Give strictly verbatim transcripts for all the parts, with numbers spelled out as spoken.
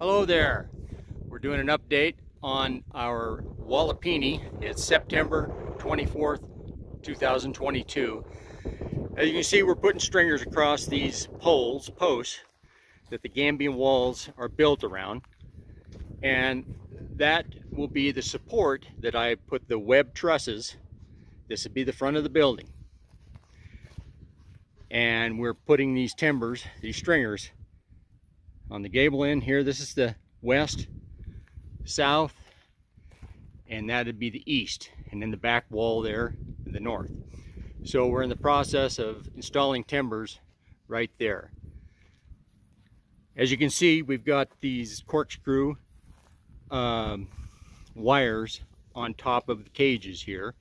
Hello there. We're doing an update on our Walipini. It's September twenty-fourth, two thousand twenty-two. As you can see, we're putting stringers across these poles, posts, that the Gabion walls are built around. And that will be the support that I put the web trusses. This would be the front of the building. And we're putting these timbers, these stringers, on the gable end here. This is the west, south, and that would be the east, and then the back wall there in the north. So we're in the process of installing timbers right there. As you can see, we've got these corkscrew um, wires on top of the cages here,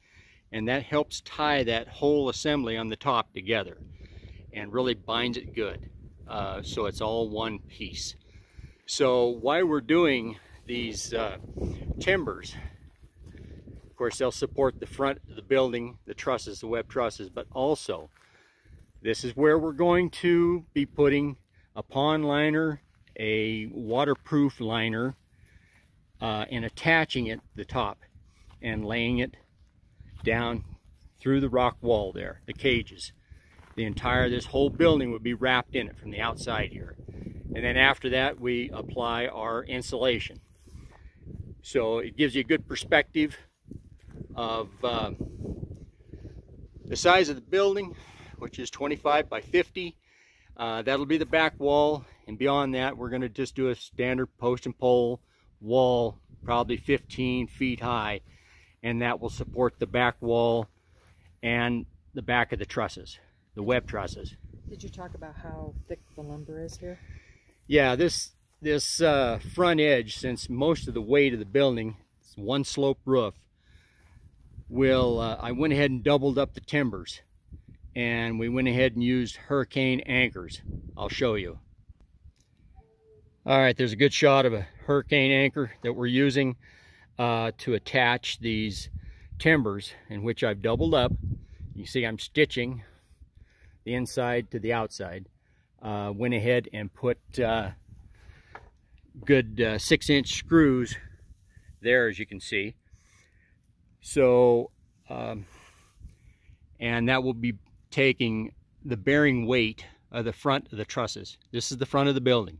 and that helps tie that whole assembly on the top together and really binds it good. Uh, so it's all one piece. So why we're doing these uh, timbers, of course they'll support the front of the building, the trusses, the web trusses, but also this is where we're going to be putting a pond liner, a waterproof liner, uh, and attaching it to the top and laying it down through the rock wall there, the cages. The entire, this whole building would be wrapped in it from the outside here. And then after that, we apply our insulation. So it gives you a good perspective of uh, the size of the building, which is twenty-five by fifty. Uh, that'll be the back wall. And beyond that, we're going to just do a standard post and pole wall, probably fifteen feet high. And that will support the back wall and the back of the trusses. The web trusses. Did you talk about how thick the lumber is here? Yeah, this this uh, front edge, since most of the weight of the building, it's one slope roof, will uh, I went ahead and doubled up the timbers, and we went ahead and used hurricane anchors. I'll show you. All right, there's a good shot of a hurricane anchor that we're using uh, to attach these timbers, in which I've doubled up. You see, I'm stitching the inside to the outside. Uh, went ahead and put uh, good uh, six inch screws there, as you can see. So um, and that will be taking the bearing weight of the front of the trusses. This is the front of the building,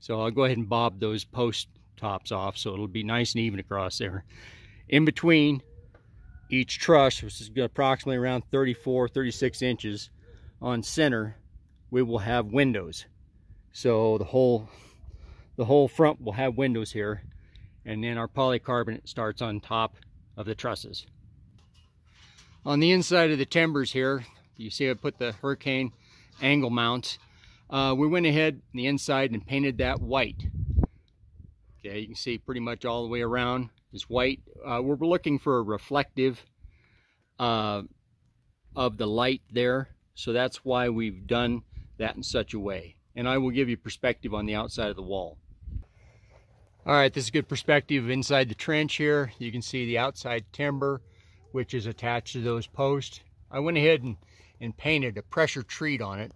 so I'll go ahead and bob those post tops off so it'll be nice and even across there. In between each truss, which is approximately around thirty-four, thirty-six inches on center, we will have windows. So the whole the whole front will have windows here, and then our polycarbonate starts on top of the trusses. On the inside of the timbers here, you see I put the hurricane angle mounts. Uh, we went ahead on the inside and painted that white. Okay, you can see pretty much all the way around is white. Uh, we're looking for a reflective uh, of the light there. So that's why we've done that in such a way. And I will give you perspective on the outside of the wall. All right, this is good perspective inside the trench here. You can see the outside timber, which is attached to those posts. I went ahead and, and painted a pressure treat on it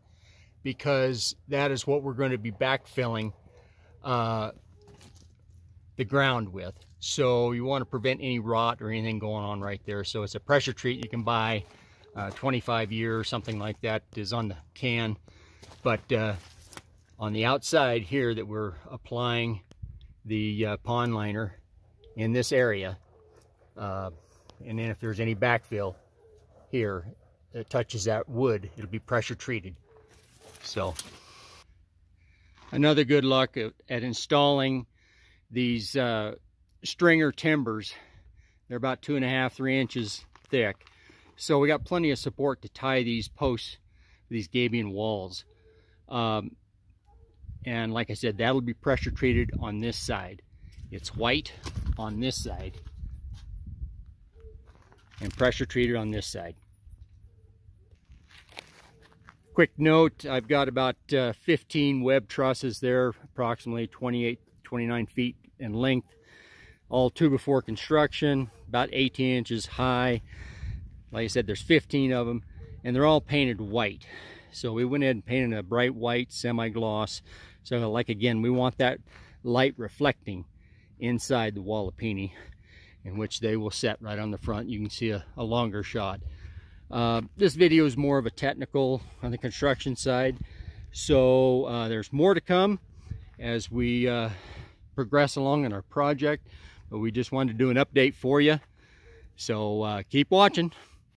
because that is what we're going to be backfilling uh, the ground with. So you want to prevent any rot or anything going on right there. So it's a pressure treat you can buy. Uh, twenty-five year or something like that is on the can, but uh, on the outside here that we're applying the uh, pond liner in this area, uh, and then if there's any backfill here that touches that wood, it'll be pressure treated. So another good luck at, at installing these uh, stringer timbers. They're about two and a half three inches thick. So we got plenty of support to tie these posts, these Gabion walls. Um, and like I said, that'll be pressure treated on this side. It's white on this side and pressure treated on this side. Quick note, I've got about uh, fifteen web trusses there, approximately twenty-eight, twenty-nine feet in length, all two before construction, about eighteen inches high. Like I said, there's fifteen of them, and they're all painted white. So we went ahead and painted a bright white semi-gloss. So like, again, we want that light reflecting inside the Walipini, in which they will set right on the front. You can see a, a longer shot. Uh, this video is more of a technical on the construction side, so uh, there's more to come as we uh, progress along in our project, but we just wanted to do an update for you, so uh, keep watching.